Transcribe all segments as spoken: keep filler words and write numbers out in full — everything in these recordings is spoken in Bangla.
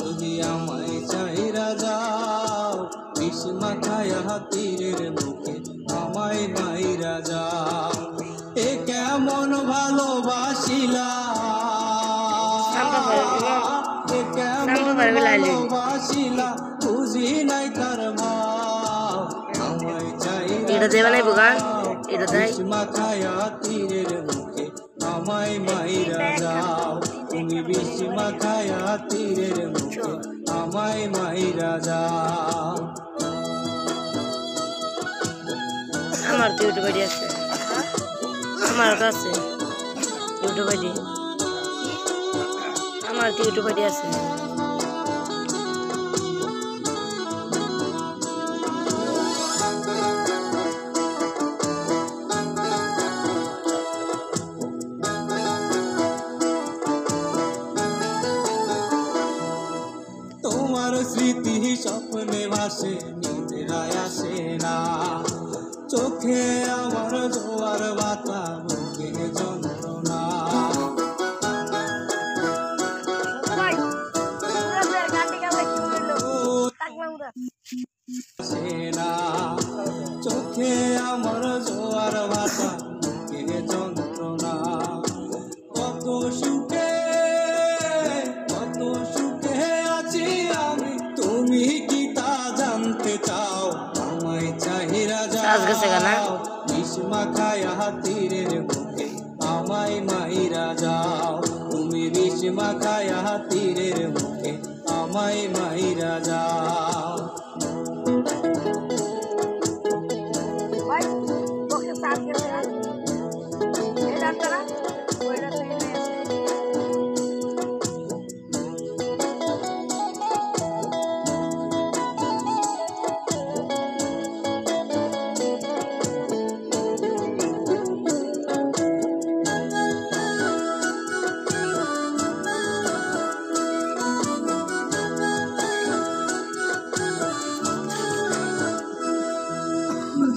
যদি আমায় ছাইরা যাও ইসমা খায়া তীরের মুখে আমায় মাইরা যাও। এ কেমন ভালোবাসিলা, এ কেমন ভালোবাসিলা বুঝি নাই তার মা। আমায় চাইরা যাও মাখায়া তীরের মুখে আমায় মাইরা যাও, তুমি বেশি মাখায়া তীরের মুখে আমায় মাইরা যাও। আমার তো ইউটিউব আইডি আছে, আমার কাছে ইউটিউব আইডি, আমার তো ইউটিউব আইডি আছে। স্মৃতি স্বপ্নে ভাসে নিদ্রায় আসে না, চোখে আমার জোয়ার বাতা বুকে যন্ত্রণা। চোখে আমার জোয়ার বাতা বুকে যন্ত্রণা, কত সুখে কত সুখে আছি আমি তুমি কি তা জানতে চাও। আমায় চাহিরা যাও বিষ্মা খায়া তীরের বুকে আমায় মাইরা যাও, তুমি বিষ্মা খায়া তীরের বুকে আমায় মাইরা যাও।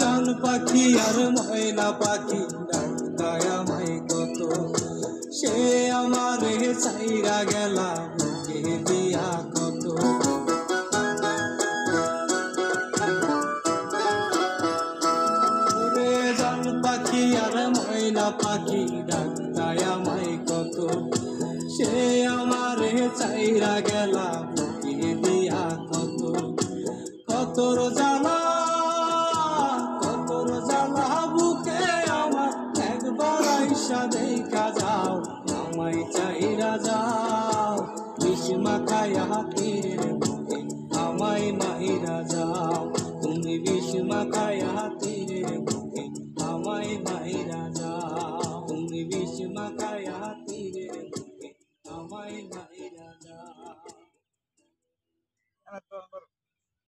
জান পাখি আর ময়না পাখি ডাকায় আমায় কত, সে আমার চাইরা গেলা বুকে দিয়া কত। জান পাখি আর ময়না পাখি ডাকায় আমায় কত, সে আমার চাইরা গেলা বুকে দিয়া কত। কতর জানা দেখা যাও, আমায় চাইরা যাও বিষ্মা খায়া তীরের বুকে আমায় মাইরা যাও, তুমি বিষ্মা খায়া তীর